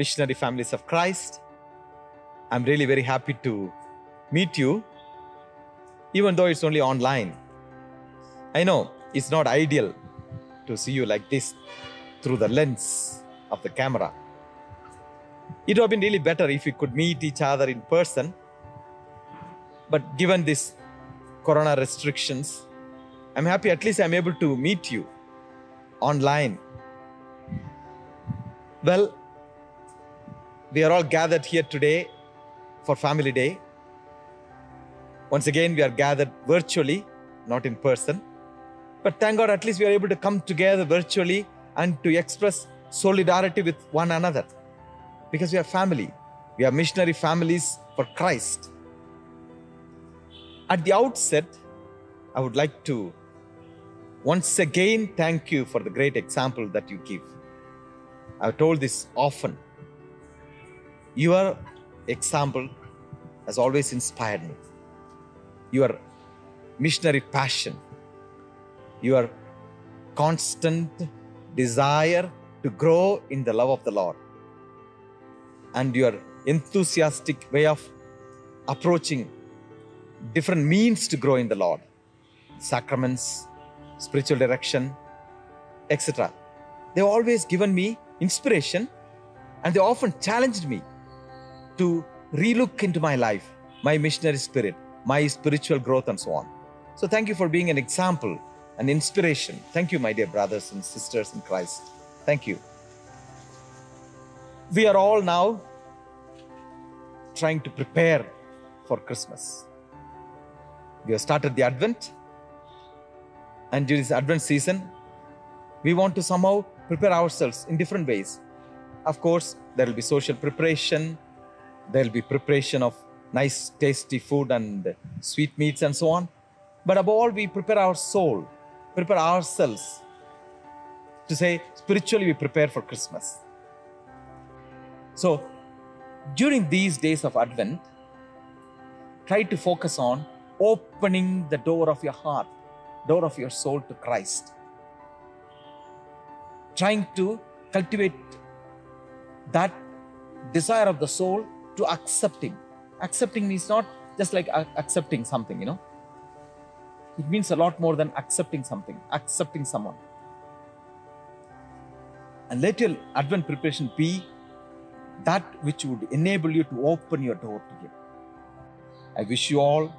Missionary Families of Christ. I'm really very happy to meet you, even though it's only online. I know it's not ideal to see you like this through the lens of the camera. It would have been really better if we could meet each other in person. But given these corona restrictions, I'm happy at least I'm able to meet you online. Well, we are all gathered here today for Family Day. Once again, we are gathered virtually, not in person. But thank God, at least we are able to come together virtually and to express solidarity with one another. Because we are family. We are missionary families for Christ. At the outset, I would like to once again thank you for the great example that you give. I've told this often. Your example has always inspired me. Your missionary passion, your constant desire to grow in the love of the Lord, and your enthusiastic way of approaching different means to grow in the Lord, sacraments, spiritual direction, etc. They've always given me inspiration, and they often challenged me to relook into my life, my missionary spirit, my spiritual growth, and so on. So thank you for being an example, an inspiration. Thank you, my dear brothers and sisters in Christ. Thank you. We are all now trying to prepare for Christmas. We have started the Advent, and during this Advent season, we want to somehow prepare ourselves in different ways. Of course, there will be social preparation, there will be preparation of nice tasty food and sweetmeats and so on. But above all, we prepare our soul, prepare ourselves to say, spiritually we prepare for Christmas. So, during these days of Advent, try to focus on opening the door of your heart, door of your soul to Christ. Trying to cultivate that desire of the soul to accept Him. Accepting means not just like accepting something, you know. It means a lot more than accepting something, accepting someone. And let your Advent preparation be that which would enable you to open your door to Him. I wish you all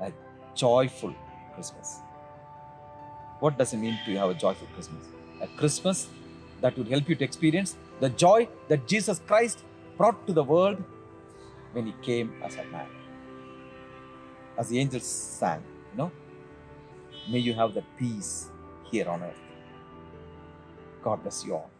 a joyful Christmas. What does it mean to have a joyful Christmas? A Christmas that would help you to experience the joy that Jesus Christ brought to the world when He came as a man. As the angels sang, you know, may you have the peace here on earth. God bless you all.